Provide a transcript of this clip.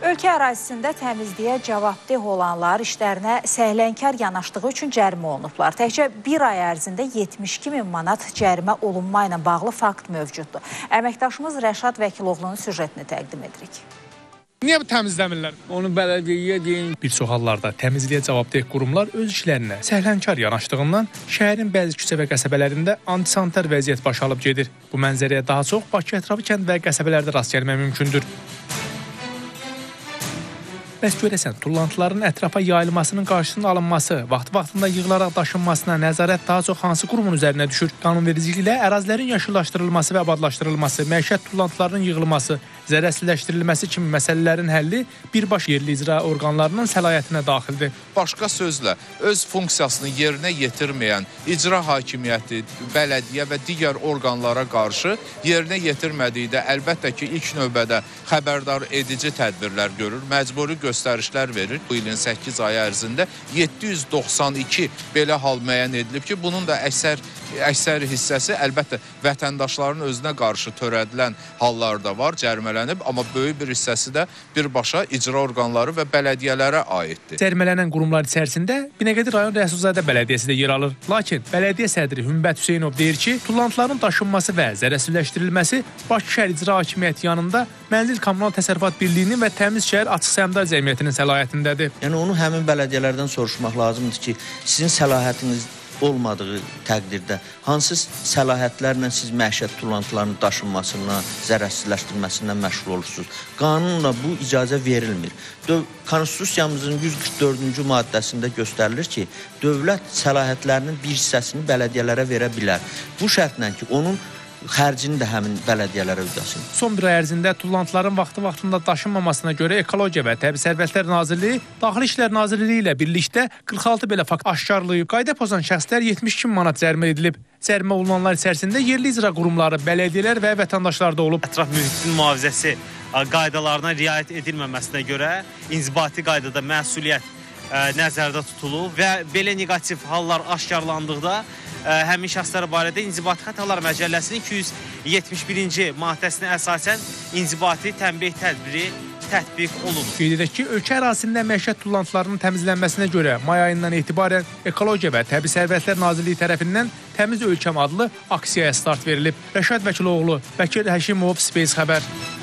Ölkə ərazisində təmizliyə cavabdeh olanlar işlərinə səhlənkar yanaşdığı üçün cərimə olunublar. Təkcə bir ay ərzində 72 min manat cərimə olunma ilə bağlı fakt mövcuddur. Əməkdaşımız Rəşad Vəkiloğlunun süjetini təqdim edirik. Niyə təmizləmirlər? Onu bələdiyyə deyin. Bir çox hallarda təmizliyə cavabdeh qurumlar öz işlərinə səhlənkar yanaşdığından şəhərin bəzi küçə və qəsəbələrində antisanitar vəziyyət baş alıb gedir. Bu mənzərəyə daha çox Bakı ətrafı kənd və qəsəbələrdə rast gəlmək mümkündür. Bəs görəsən, tullantıların ətrafa yayılmasının qarşısının alınması, vaxtı-vaxtında yığılaraq daşınmasına nəzarət daha çox hansı qurumun üzərinə düşür? Qanunvericiliklə ərazilərin yaşıllaşdırılması və abadlaşdırılması, məişət tullantılarının yığılması, zərərsizləşdirilməsi kimi məsələlərin həlli birbaşa yerli icra orqanlarının səlahiyyətinə daxildir. Başqa sözlə, öz funksiyasını yerinə yetirməyən icra hakimiyyəti, bələdiyyə və digər orqanlara qarşı yerinə yetirmədikdə əlbəttə ki, ilk növbədə xəbərdar edici tədbirlər görür, məcburi göstərişlər verir. Bu ilin 8 ayı ərzində 792 belə hal müəyyən edilib ki, bunun da əksər hissəsi əlbəttə vətəndaşların özünə qarşı törədilən hallarda var, cərmələnib, amma böyük bir hissəsi də birbaşa icra orqanları və bələdiyyələrə aiddir. Cərmələnən qurumlar içərisində Binəqədi rayon Rəsulzadə bələdiyyəsi də yer alır. Lakin bələdiyyə sədri Hümbət Hüseynov deyir ki, tullantıların daşınması və zərərsizləşdirilməsi Bakı şəhər icra hakimiyyəti yanında Mənzil Komunal Təsərrüfat Birliyinin və Təmiz Şəhər Açıq Səhmdar Cəmiyyətinin səlahiyyətindədir. Yəni onu həmin bələdiyələrdən soruşmaq lazımdır ki, sizin səlahiyyətiniz olmadığı təqdirdə hansı səlahiyyətlərlə siz məişət tullantılarının daşınmasından, zərərsizləşdirilməsindən məşğul olursunuz? Qanunla bu icazə verilmir. Konstitusiyamızın 144-cü maddəsində göstərilir ki, dövlət səlahiyyətlərinin bir hissəsini bələdiyyələrə verə bilər. Bu şərtlə ki, onun xərcini də həmin bələdiyyələrə ödəsin. Son bir ay ərzində tullantıların vaxtı-vaxtında daşınmamasına görə Ekologiya ve Təbiət Sərvətlər Nazirliyi, Daxili İşlər Nazirliyi ilə birlikdə 46 belə fakt aşkarlayıb. Qayda pozan şəxslər 72 min manat cərimə edilib. Cərimə olunanlar içərisində yerli icra qurumları, bələdiyyələr və vətəndaşlar da olub. Ətraf mühitin mühafizəsi qaydalarına riayət edilməməsinə görə inzibati qaydada məsuliyyət nəzərdə tutulub və belə negativ hallar aşkarlandıqda həmin şəxslər barədə inzibati xətalar məcəlləsinin 271-ci maddəsinə əsasən inzibati tənbeh tədbiri tətbiq olunur. Qeyd edək ki, ölkə ərazisində məişət tullantılarının təmizlənməsinə görə may ayından etibarən Ekologiya və Təbii Sərvətlər Nazirliyi tərəfindən Təmiz Ölkəm adlı aksiyaya start verilib. Rəşad Vəkiloğlu, Bəkir Həşimov, Space Xəbər.